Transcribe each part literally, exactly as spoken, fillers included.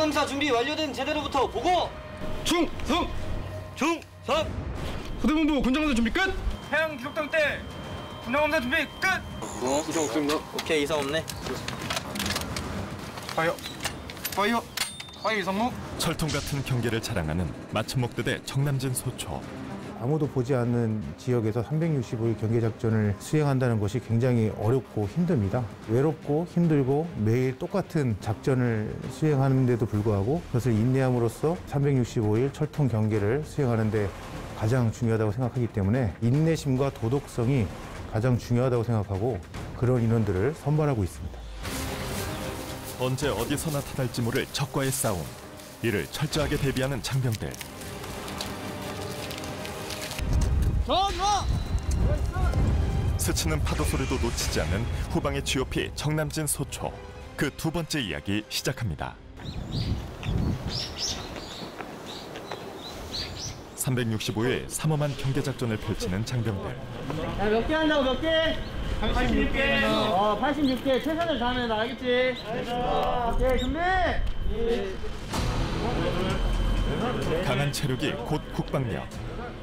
상검사 준비 완료된 제대로부터 보고! 충성! 충성! 부대본부 군장검사 준비 끝! 해양 기록당 때 군장검사 준비 끝! 어, 이상 없습니다. 오케이, 이상 없네. 파이어! 파이어! 파이어 이상무! 철통같은 경계를 자랑하는 마침목대대 청남진 소초. 아무도 보지 않는 지역에서 삼백육십오 일 경계작전을 수행한다는 것이 굉장히 어렵고 힘듭니다. 외롭고 힘들고 매일 똑같은 작전을 수행하는데도 불구하고 그것을 인내함으로써 삼백육십오 일 철통 경계를 수행하는 데 가장 중요하다고 생각하기 때문에 인내심과 도덕성이 가장 중요하다고 생각하고 그런 인원들을 선발하고 있습니다. 언제 어디서 나타날지 모를 적과의 싸움. 이를 철저하게 대비하는 장병들. 스치는 파도 소리도 놓치지 않는 후방의 지오피 청남진 소초. 그 두 번째 이야기 시작합니다. 삼백육십오 일 삼엄한 경계작전을 펼치는 장병들. 야, 몇 개 한다고 몇 개? 팔십육 개. 어, 팔십육 개 최선을 다하면 나 알겠지? 알겠습니다. 오케이, 준비! 예. 강한 체력이 곧 국방력.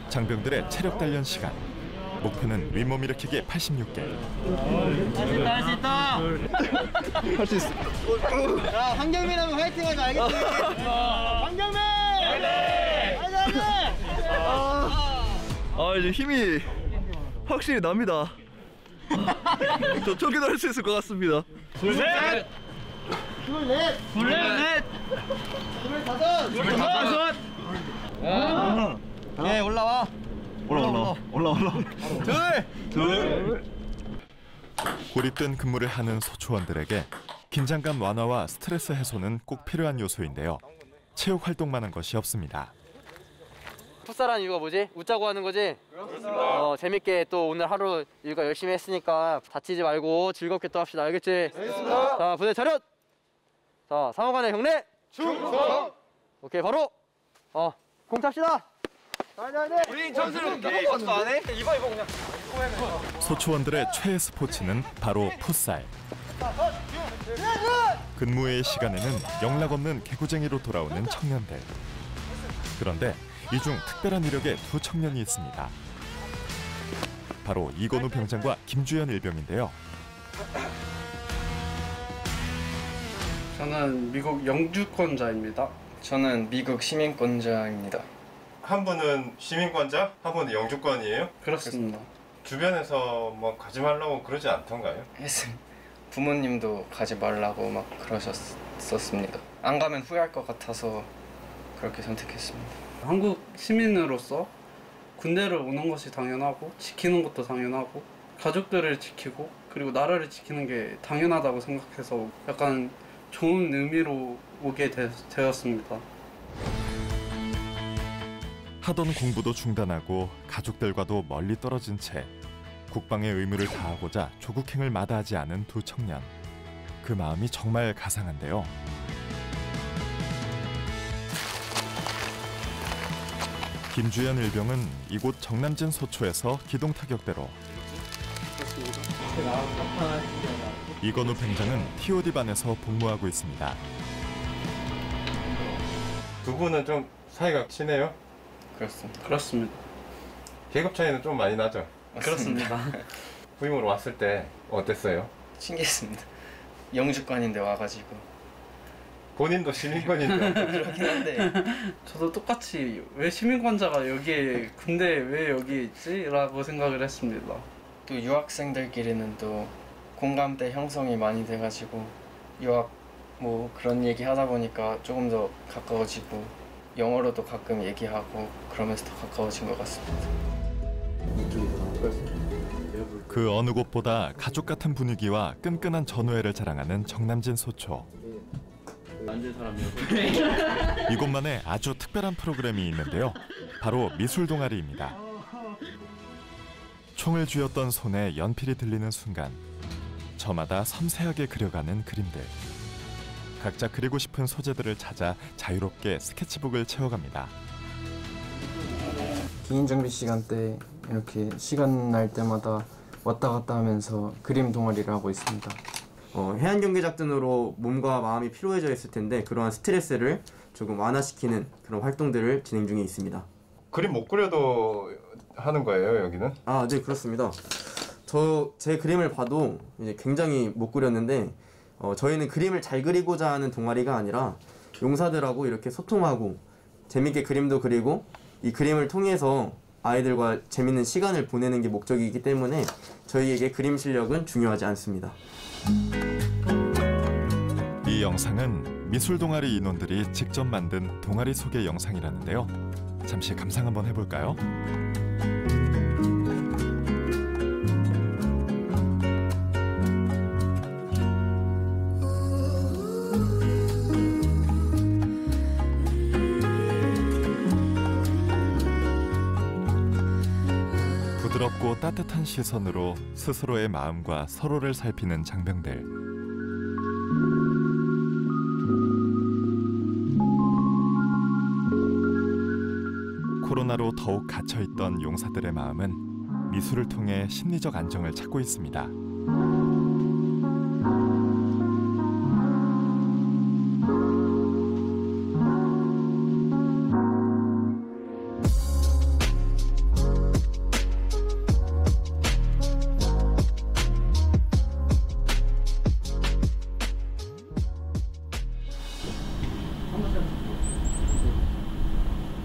장병들의 체력 단련 시간. 목표는 윗몸 일으키기 팔십육 개. 할 수 있다, 할 수 있다. 할 수 있어. 야, 황경민하면 화이팅하자, 알겠지? 황경민! 화이팅! 화이팅! 아, 이제 힘이 확실히 납니다. 저쪽에도 할 수 있을 것 같습니다. 둘, 셋! 둘, 넷! 둘, 넷! 둘, 다섯! 둘, 다섯! 예, 올라와! 올라, 올라, 올라, 올라. 둘! 둘! 고립된 근무를 하는 소초원들에게 긴장감 완화와 스트레스 해소는 꼭 필요한 요소인데요. 체육 활동만 한 것이 없습니다. 풋살한 이유가 뭐지? 웃자고 하는 거지? 그렇습니다. 어, 재밌게 또 오늘 하루 일과 열심히 했으니까 다치지 말고 즐겁게 또 합시다, 알겠지? 알겠습니다. 자, 부대 차렷! 자, 상호간의 경례! 충성! 오케이, 바로! 어, 공 탑시다! 아니, 아니, 우린 전술은 아무것도 안 해? 이거, 이거 그냥. 소초원들의 최애 스포츠는 바로 풋살. 근무회의 시간에는 영락 없는 개구쟁이로 돌아오는 청년들. 그런데 이 중 특별한 이력의 두 청년이 있습니다. 바로 이건우 병장과 김주현 일병인데요. 저는 미국 영주권자입니다. 저는 미국 시민권자입니다. 한 분은 시민권자, 한 분은 영주권이에요? 그렇습니다. 주변에서 뭐 가지 말라고 그러지 않던가요? 했습니다. 부모님도 가지 말라고 막 그러셨었습니다. 안 가면 후회할 것 같아서 그렇게 선택했습니다. 한국 시민으로서 군대를 오는 것이 당연하고 지키는 것도 당연하고 가족들을 지키고 그리고 나라를 지키는 게 당연하다고 생각해서 약간 좋은 의미로 오게 되, 되었습니다. 하던 공부도 중단하고 가족들과도 멀리 떨어진 채 국방의 의무를 다하고자 조국행을 마다하지 않은 두 청년. 그 마음이 정말 가상한데요. 김주현 일병은 이곳 정남진 소초에서 기동타격대로, 이건우 병장은 티오디 반에서 복무하고 있습니다. 두 분은 좀 사이가 친해요? 그렇습니다. 그렇습니다. 계급 차이는 좀 많이 나죠? 그렇습니다. 부임으로 왔을 때 어땠어요? 신기했습니다. 영주권인데 와가지고. 본인도 시민권인데. 그렇긴 한데 저도 똑같이 왜 시민권자가 여기에 군대에 왜 여기 있지? 라고 생각을 했습니다. 또 유학생들끼리는 또 공감대 형성이 많이 돼가지고 유학 뭐 그런 얘기 하다 보니까 조금 더 가까워지고 영어로도 가끔 얘기하고 그러면서 더 가까워진 것 같습니다. 그 어느 곳보다 가족 같은 분위기와 끈끈한 전우애를 자랑하는 정남진 소초. 이곳만의 아주 특별한 프로그램이 있는데요. 바로 미술 동아리입니다. 총을 쥐었던 손에 연필이 들리는 순간 저마다 섬세하게 그려가는 그림들. 각자 그리고 싶은 소재들을 찾아 자유롭게 스케치북을 채워갑니다. 개인 정비 시간 때 이렇게 시간 날 때마다 왔다 갔다 하면서 그림 동아리를 하고 있습니다. 어, 해안 경계 작전으로 몸과 마음이 피로해져 있을 텐데 그러한 스트레스를 조금 완화시키는 그런 활동들을 진행 중에 있습니다. 그림 못 그려도 하는 거예요, 여기는? 아, 네, 그렇습니다. 저 제 그림을 봐도 이제 굉장히 못 그렸는데 어, 저희는 그림을 잘 그리고자 하는 동아리가 아니라 용사들하고 이렇게 소통하고 재밌게 그림도 그리고 이 그림을 통해서 아이들과 재밌는 시간을 보내는 게 목적이기 때문에 저희에게 그림 실력은 중요하지 않습니다. 이 영상은 미술 동아리 인원들이 직접 만든 동아리 소개 영상이라는데요. 잠시 감상 한번 해볼까요? 부드럽고 따뜻한 시선으로 스스로의 마음과 서로를 살피는 장병들. 코로나로 더욱 갇혀있던 용사들의 마음은 미술을 통해 심리적 안정을 찾고 있습니다.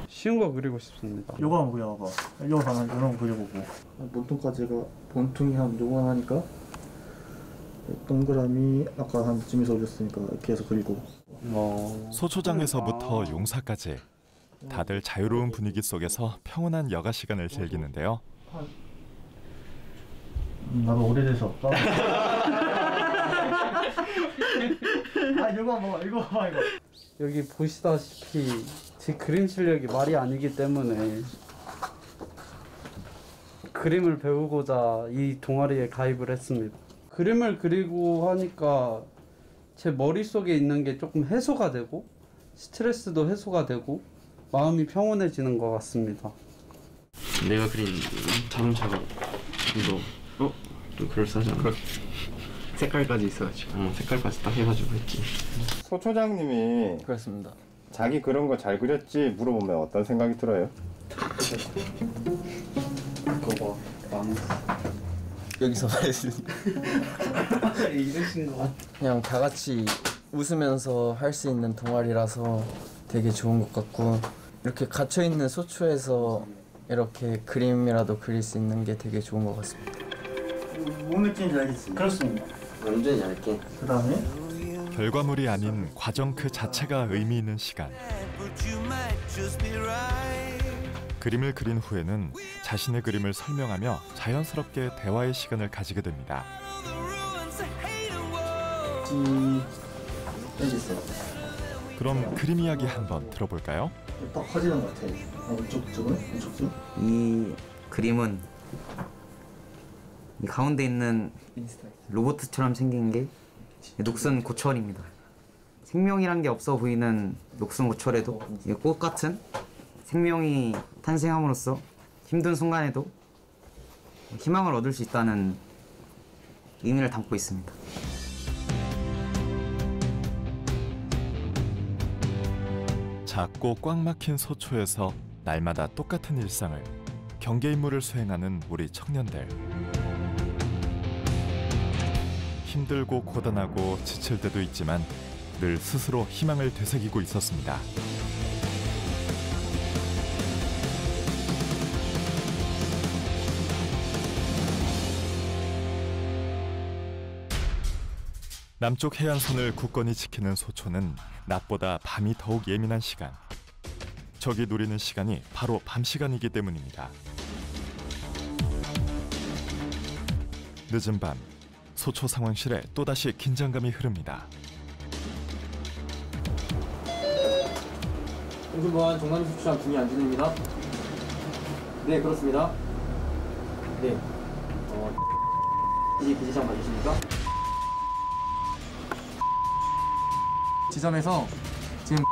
쉬운 거 그리고 싶습니다. 요거 한번 그려봐. 요거 하나, 요런 거 그려보고. 몸통까지 제가 몸통이 한 요거 하니까 동그라미 아까 한 쯤에서 그렸으니까 이렇게 해서 그리고. 어... 소초장에서부터 용사까지 다들 자유로운 분위기 속에서 평온한 여가 시간을 즐기는데요. 음, 나도 오래돼서 없다. 아 이거 봐, 이거 봐, 이거. 여기 보시다시피 제 그림 실력이 말이 아니기 때문에 그림을 배우고자 이 동아리에 가입을 했습니다. 그림을 그리고 하니까 제 머릿속에 있는 게 조금 해소가 되고 스트레스도 해소가 되고 마음이 평온해지는 것 같습니다. 내가 그린 자동차가 너 어? 좀 그럴싸하지 않아? 색깔까지 있어가지고 어, 색깔까지 딱 해가지고 했지. 소초장님이 그렇습니다. 자기 그런 거 잘 그렸지 물어보면 어떤 생각이 들어요? 그거 봐. 여기서 말했으니까 이러신 거 같아. 그냥 다 같이 웃으면서 할 수 있는 동아리라서 되게 좋은 것 같고 이렇게 갇혀있는 소초에서 이렇게 그림이라도 그릴 수 있는 게 되게 좋은 것 같습니다. 뭔 느낌인지 알겠습니다. 그렇습니다. 완전히 얇게. 그다음에 결과물이 아닌 과정 그 자체가 의미 있는 시간. 그림을 그린 후에는 자신의 그림을 설명하며 자연스럽게 대화의 시간을 가지게 됩니다. 음... 그럼 그림 이야기 한번 들어볼까요? 딱 커지는 것 같아. 이쪽 쪽은? 이쪽 쪽? 이 그림은 이 가운데 있는 로봇처럼 생긴 게 녹슨 고철입니다. 생명이란 게 없어 보이는 녹슨 고철에도 꽃 같은 생명이 탄생함으로써 힘든 순간에도 희망을 얻을 수 있다는 의미를 담고 있습니다. 작고 꽉 막힌 소초에서 날마다 똑같은 일상을 경계 임무를 수행하는 우리 청년들. 힘들고 고단하고 지칠 때도 있지만 늘 스스로 희망을 되새기고 있었습니다. 남쪽 해안선을 굳건히 지키는 소초는 낮보다 밤이 더욱 예민한 시간. 적이 노리는 시간이 바로 밤 시간이기 때문입니다. 늦은 밤. 소초 상황실에 또다시 긴장감이 흐릅니다. 공수보안 동남이 소초장 중이 안진입니다. 네, 그렇습니다. 네. 어... 이 부지장 맞으십니까? 지점에서 지금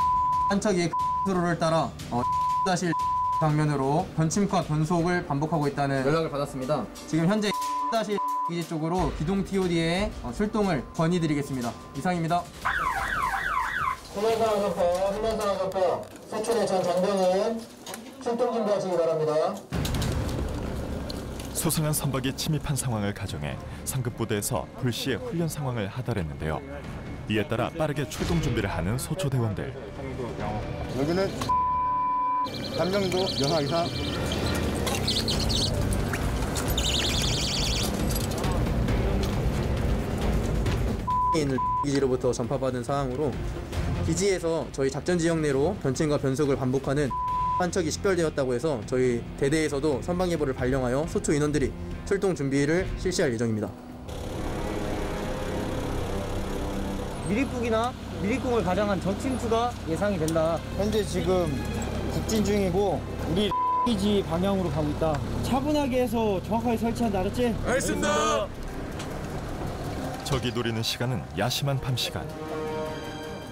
한 척이 수로를 따라 어... 다시 방면으로 변침과 변속을 반복하고 있다는 연락을 받았습니다. 지금 현재 다시 이제 쪽으로 기동 티오디의 출동을 권유드리겠습니다. 이상입니다. 소만상황사파, 소만상황사파, 서촌의 전 장병은 출동 준비하시기 바랍니다. 소상한 선박이 침입한 상황을 가정해 상급부대에서 불시에 훈련 상황을 하달했는데요. 이에 따라 빠르게 출동 준비를 하는 소초대원들. 여기는 단명도 영하 이상. 인을 기지로부터 전파받은 상황으로 기지에서 저희 작전지역 내로 변침과 변속을 반복하는 한 척이 식별되었다고 해서 저희 대대에서도 선방예보를 발령하여 소초 인원들이 출동 준비를 실시할 예정입니다. 미리국이나 미리국을 가장한 적침투가 예상이 된다. 현재 지금 북진 중이고 우리 기지 방향으로 가고 있다. 차분하게 해서 정확하게 설치한다. 알았지? 알겠습니다. 적이 노리는 시간은 야심한 밤 시간.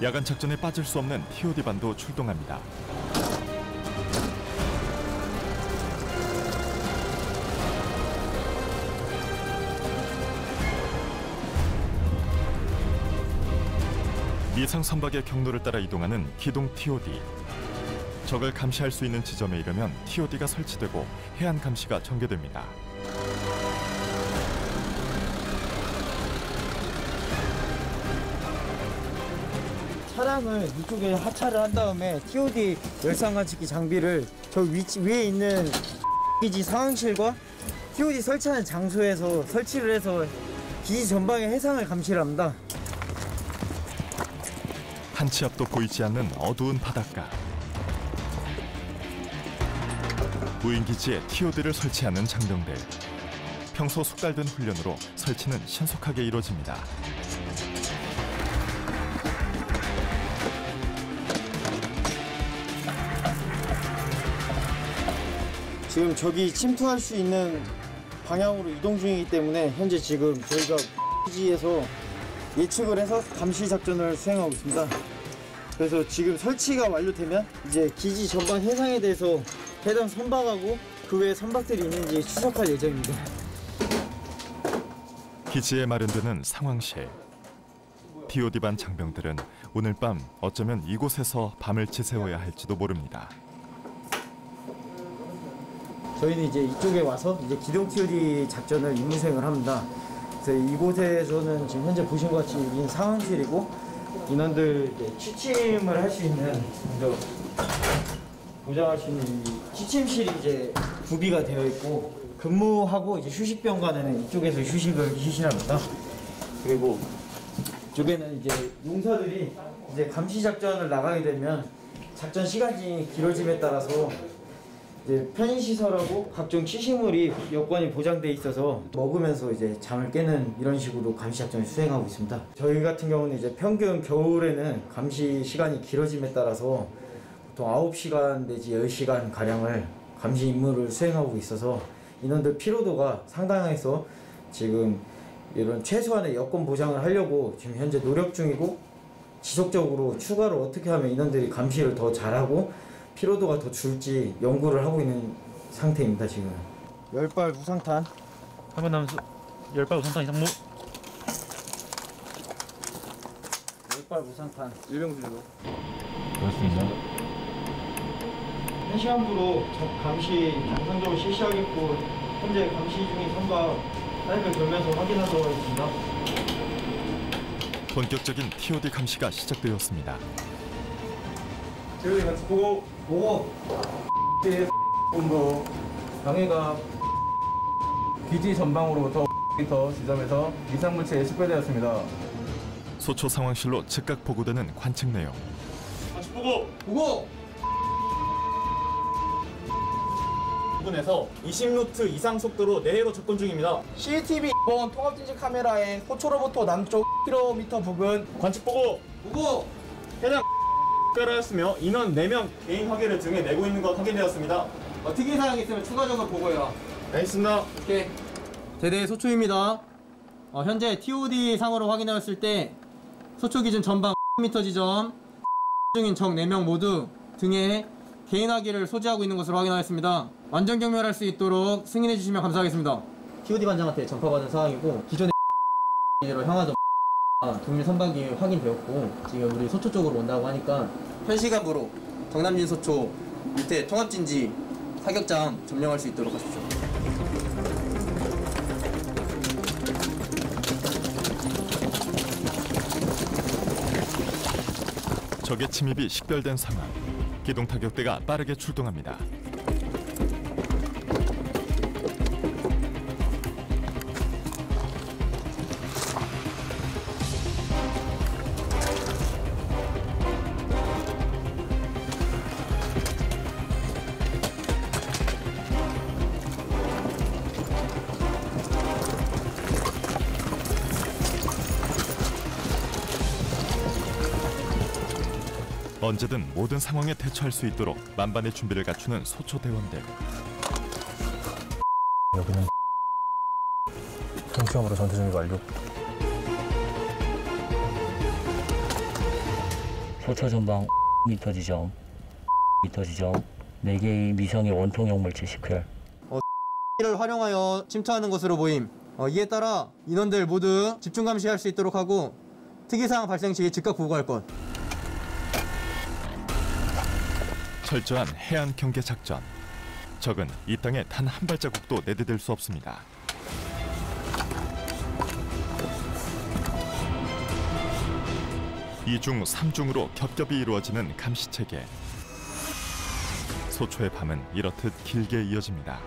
야간 작전에 빠질 수 없는 티오디 반도 출동합니다. 미상 선박의 경로를 따라 이동하는 기동 티오디. 적을 감시할 수 있는 지점에 이르면 티오디가 설치되고 해안 감시가 전개됩니다. 차량을 이쪽에 하차를 한 다음에 티오디 열상 관측기 장비를 저 위치 위에 있는 기지 상황실과 티오디 설치하는 장소에서 설치를 해서 기지 전방의 해상을 감시를 합니다. 한 치 앞도 보이지 않는 어두운 바닷가. 무인기지에 티오디를 설치하는 장병들. 평소 숙달된 훈련으로 설치는 신속하게 이루어집니다. 지금 적이 침투할 수 있는 방향으로 이동 중이기 때문에 현재 지금 저희가 기지에서 예측을 해서 감시 작전을 수행하고 있습니다. 그래서 지금 설치가 완료되면 이제 기지 전방 해상에 대해서 해당 선박하고 그 외에 선박들이 있는지 추적할 예정입니다. 기지에 마련되는 상황실. 티오디 반 장병들은 오늘 밤 어쩌면 이곳에서 밤을 지새워야 할지도 모릅니다. 저희는 이제 이쪽에 와서 이제 기동 티오디 작전을 임무 수행을 합니다. 이곳에서는 지금 현재 보신 것 같이 여기는 상황실이고 인원들 취침을 할 수 있는 보장할 수 있는 취침실이 이제 구비가 되어 있고 근무하고 이제 휴식 병관에는 이쪽에서 휴식을 실시합니다. 그리고 이쪽에는 이제 용사들이 이제 감시 작전을 나가게 되면 작전 시간이 길어짐에 따라서 이제 편의시설하고 각종 취식물이 여건이 보장돼 있어서 먹으면서 이제 잠을 깨는 이런 식으로 감시 작전을 수행하고 있습니다. 저희 같은 경우는 이제 평균 겨울에는 감시 시간이 길어짐에 따라서 보통 아홉 시간 내지 열 시간 가량을 감시 임무를 수행하고 있어서 인원들 피로도가 상당해서 지금 이런 최소한의 여건 보장을 하려고 지금 현재 노력 중이고 지속적으로 추가로 어떻게 하면 인원들이 감시를 더 잘하고 피로도가 더 줄지 연구를 하고 있는 상태입니다. 지금 열발 무상탄 화면 남수 열발 무상탄 이상무 열발 무상탄 일병수로 그렇습니다. 한시간부로 적 감시 정상적으로 실시하겠고 현재 감시 중인 선박 사이클 돌면서 확인하도록 하겠습니다. 본격적인 티오디 감시가 시작되었습니다. 티오디 같이 보고 보고 X의 X본부 방해가 기지 전방으로부터 오 미터 지점에서 이상물체에 식별되었습니다. 소초 상황실로 즉각 보고되는 관측 내용. 관측 보고! 보고! 부근에서 이십 노트 이상 속도로 내해로 접근 중입니다. 씨씨티비 이 번 통합진식 카메라에 소초로부터 남쪽 오 킬로미터 부근 관측 보고! 보고! 해당 특별하였으며 인원 네 명 개인 확인을 등에 내고 있는 것 확인되었습니다. 어, 특이사항이 있으면 추가적으로 보고해라. 알겠습니다. 오케이. 대대 소초입니다. 어, 현재 티오디 상으로 확인하였을 때 소초 기준 전방 오 미터 지점 중인 적 네 명 모두 등에 개인 확인을 소지하고 있는 것으로 확인하였습니다. 완전 경멸할 수 있도록 승인해 주시면 감사하겠습니다. 티오디 반장한테 전파받은 상황이고, 기존의 로 향하던 동일 선박이 확인되었고, 지금 우리 소초 쪽으로 온다고 하니까 현 시간부로 경남진 소초 밑에 통합진지 사격장 점령할 수 있도록 하십시오. 적의 침입이 식별된 상황. 기동 타격대가 빠르게 출동합니다. 언제든 모든 상황에 대처할 수 있도록 만반의 준비를 갖추는 소초 대원들. 여기는 통수함으로 전투 준비 완료. 소초 전방 미터 지점, 미터 지점 네 개의 미성의 원통형 물질 시크열. 를 활용하여 침투하는 것으로 보임. 어, 이에 따라 인원들 모두 집중 감시할 수 있도록 하고 특이사항 발생 시 즉각 보고할 것. 철저한 해안 경계 작전. 적은 이 땅에 단 한 발자국도 내디딜 수 없습니다. 이중 삼중으로 겹겹이 이루어지는 감시 체계. 소초의 밤은 이렇듯 길게 이어집니다.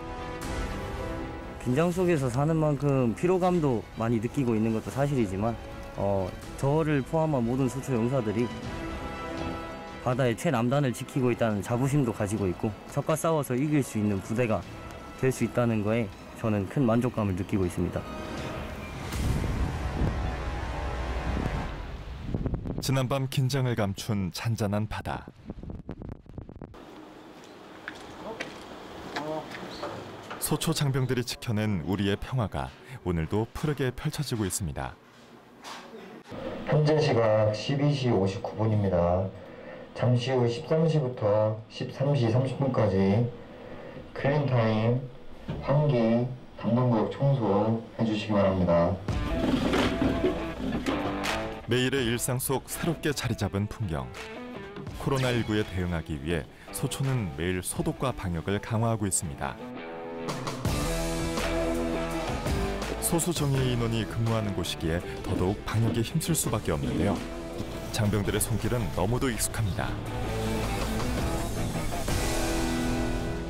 긴장 속에서 사는 만큼 피로감도 많이 느끼고 있는 것도 사실이지만 어, 저를 포함한 모든 소초 용사들이 바다의 최남단을 지키고 있다는 자부심도 가지고 있고 적과 싸워서 이길 수 있는 부대가 될 수 있다는 거에 저는 큰 만족감을 느끼고 있습니다. 지난밤 긴장을 감춘 잔잔한 바다. 소초 장병들이 지켜낸 우리의 평화가 오늘도 푸르게 펼쳐지고 있습니다. 현재 시각 열두 시 오십구 분입니다. 잠시 후 열세 시부터 열세 시 삼십 분까지 클린타임, 환기, 담당구역 청소 해주시기 바랍니다. 매일의 일상 속 새롭게 자리 잡은 풍경. 코로나 일구에 대응하기 위해 소초는 매일 소독과 방역을 강화하고 있습니다. 소수 정예의 인원이 근무하는 곳이기에 더더욱 방역에 힘쓸 수밖에 없는데요. 장병들의 손길은 너무도 익숙합니다.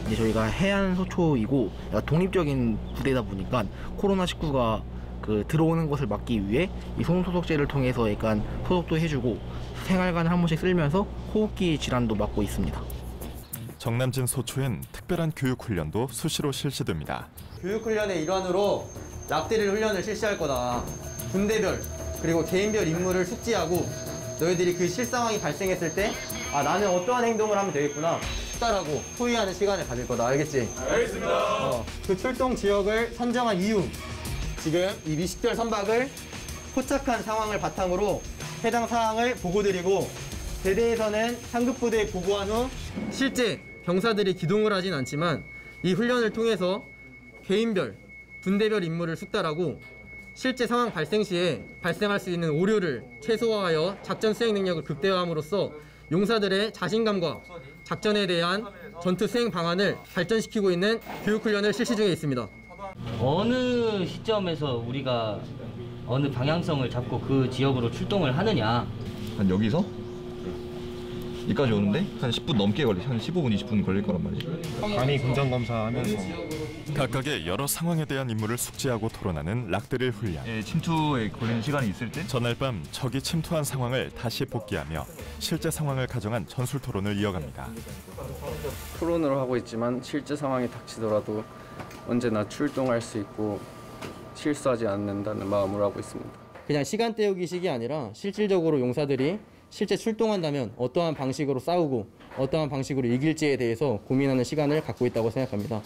이제 저희가 해안 소초이고 독립적인 부대다 보니까 코로나 십구가 그 들어오는 것을 막기 위해 이 손소독제를 통해서 약간 소독도 해주고 생활관을 한 번씩 쓸면서 호흡기 질환도 막고 있습니다. 정남진 소초엔 특별한 교육 훈련도 수시로 실시됩니다. 교육 훈련의 일환으로 낙대를 훈련을 실시할 거다. 군대별 그리고 개인별 임무를 숙지하고 너희들이 그 실상황이 발생했을 때 아 나는 어떠한 행동을 하면 되겠구나 숙달하고 토의하는 시간을 가질 거다. 알겠지? 알겠습니다. 어, 그 출동 지역을 선정한 이유 지금 이 미식별 선박을 포착한 상황을 바탕으로 해당 사항을 보고드리고 대대에서는 상급 부대에 보고한 후 실제 병사들이 기동을 하진 않지만 이 훈련을 통해서 개인별, 분대별 임무를 숙달하고 실제 상황 발생 시에 발생할 수 있는 오류를 최소화하여 작전 수행 능력을 극대화함으로써 용사들의 자신감과 작전에 대한 전투 수행 방안을 발전시키고 있는 교육 훈련을 실시 중에 있습니다. 어느 시점에서 우리가 어느 방향성을 잡고 그 지역으로 출동을 하느냐. 한 여기서 여기까지 오는데 한 십 분 넘게 걸려. 한 십오 분, 이십 분 걸릴 거란 말이지. 간이 군장검사하면서 각각의 여러 상황에 대한 임무를 숙지하고 토론하는 락드릴 훈련. 예, 침투에 걸리는 시간이 있을 때 전날 밤 적이 침투한 상황을 다시 복기하며 실제 상황을 가정한 전술 토론을 이어갑니다. 토론으로 하고 있지만 실제 상황이 닥치더라도 언제나 출동할 수 있고 실수하지 않는다는 마음으로 하고 있습니다. 그냥 시간 때우기식이 아니라 실질적으로 용사들이 실제 출동한다면 어떠한 방식으로 싸우고 어떠한 방식으로 이길지에 대해서 고민하는 시간을 갖고 있다고 생각합니다.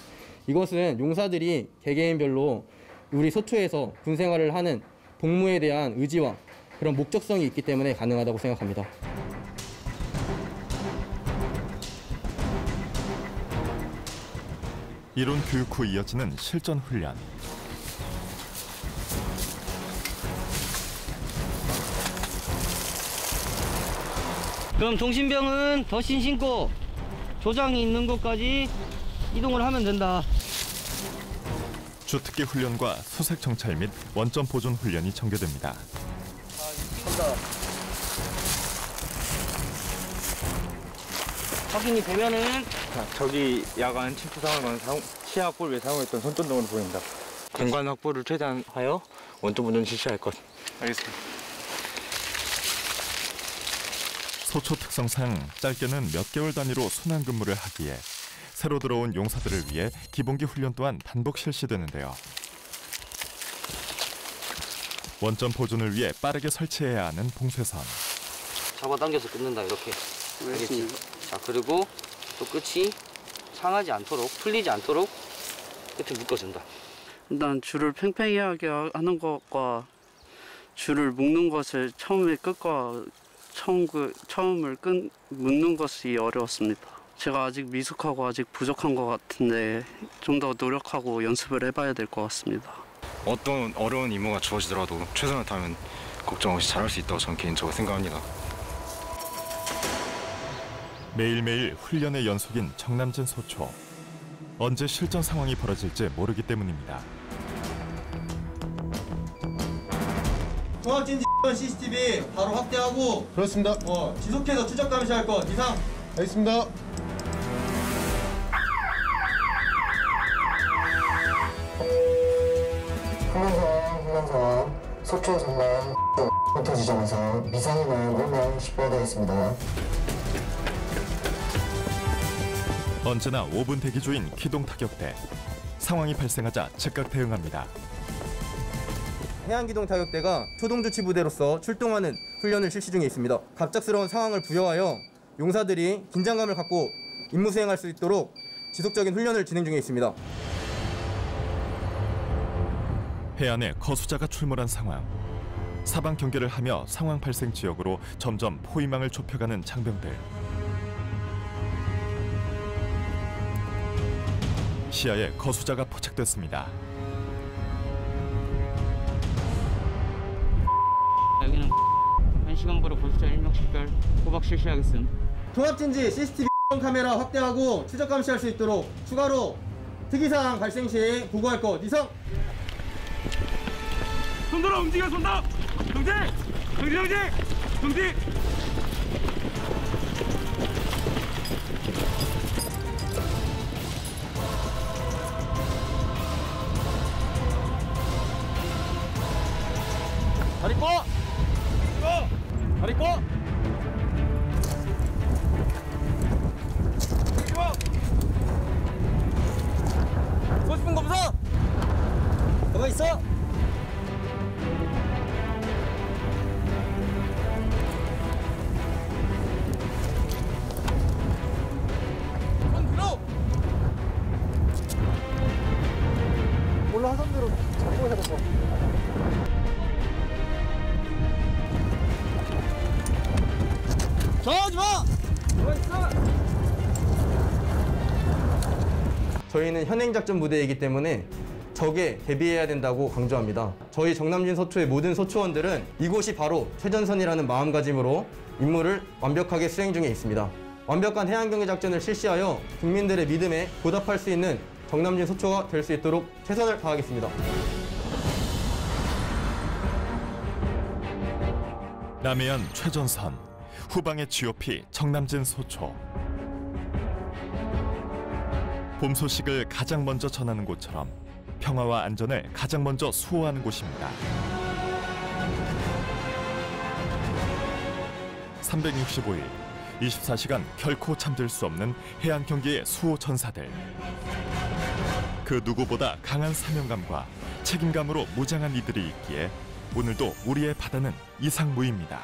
이것은 용사들이 개개인별로 우리 소초에서 군 생활을 하는 복무에 대한 의지와 그런 목적성이 있기 때문에 가능하다고 생각합니다. 이론 교육 후 이어지는 실전 훈련. 그럼 동신병은 덧신 신고 조장이 있는 곳까지 이동을 하면 된다. 주특기 훈련과 수색 정찰 및 원점 보존 훈련이 전개됩니다. 확인이 되면은 자, 저기 야간 침투 상황을 사용, 치아 확보를 위해 사용했던 손전등으로 보입니다. 공간 확보를 최대한 하여 원점 보존 실시할 것. 알겠습니다. 소초 특성상 짧게는 몇 개월 단위로 순환 근무를 하기에 새로 들어온 용사들을 위해 기본기 훈련 또한 반복 실시되는데요. 원점 보존을 위해 빠르게 설치해야 하는 봉쇄선. 잡아당겨서 끊는다 이렇게. 알겠지? 자, 그리고 또 끝이 상하지 않도록, 풀리지 않도록 끝에 묶어준다. 일단 줄을 팽팽하게 하는 것과 줄을 묶는 것을 처음에 끝과 처음 그, 처음을 끝 묶는 것이 어려웠습니다. 제가 아직 미숙하고 아직 부족한 것 같은데 좀 더 노력하고 연습을 해봐야 될 것 같습니다. 어떤 어려운 임무가 주어지더라도 최선을 다하면 걱정 없이 잘할 수 있다고 저는 개인적으로 생각합니다. 매일매일 훈련의 연속인 정남진 소초. 언제 실전 상황이 벌어질지 모르기 때문입니다. 종합진 씨씨티비 바로 확대하고 그렇습니다. 어, 지속해서 추적 감시할 것. 이상. 알겠습니다. 훈련상, 훈련상, 소초 정남 부터 지점에서 미상이나 물량 식별해야 되겠습니다. 언제나 오 분 대기 중인 기동 타격대. 상황이 발생하자 즉각 대응합니다. 해안 기동 타격대가 초동 조치 부대로서 출동하는 훈련을 실시 중에 있습니다. 갑작스러운 상황을 부여하여 용사들이 긴장감을 갖고 임무 수행할 수 있도록 지속적인 훈련을 진행 중에 있습니다. 해안에 거수자가 출몰한 상황. 사방 경계를 하며 상황 발생 지역으로 점점 포위망을 좁혀가는 장병들. 시야에 거수자가 포착됐습니다. 여기는 한 시간부로 거수자 일 명 식별 호박 실시하겠음. 종합진지 씨씨티비 카메라 확대하고 추적 감시할 수 있도록 추가로 특이사항 발생 시 보고할 것. 이상. 손들어 움직여 손다. 정지. 정지 정지. 정지. 다리 꼬! 다리 꼬! 다리 꼬! 꼬 싶은 거 없어! 가만히 있어! 손 들어! 몰라 하던 대로 잡고 해봤어. 저하지 마! 저희는 현행작전 부대이기 때문에 적에 대비해야 된다고 강조합니다. 저희 정남진 소초의 모든 소초원들은 이곳이 바로 최전선이라는 마음가짐으로 임무를 완벽하게 수행 중에 있습니다. 완벽한 해안경계작전을 실시하여 국민들의 믿음에 보답할 수 있는 정남진 소초가 될 수 있도록 최선을 다하겠습니다. 남해안 최전선. 후방의 지오피 정남진 소초. 봄 소식을 가장 먼저 전하는 곳처럼 평화와 안전을 가장 먼저 수호하는 곳입니다. 삼백육십오 일, 이십사 시간 결코 잠들 수 없는 해안 경계의 수호 전사들. 그 누구보다 강한 사명감과 책임감으로 무장한 이들이 있기에 오늘도 우리의 바다는 이상무입니다.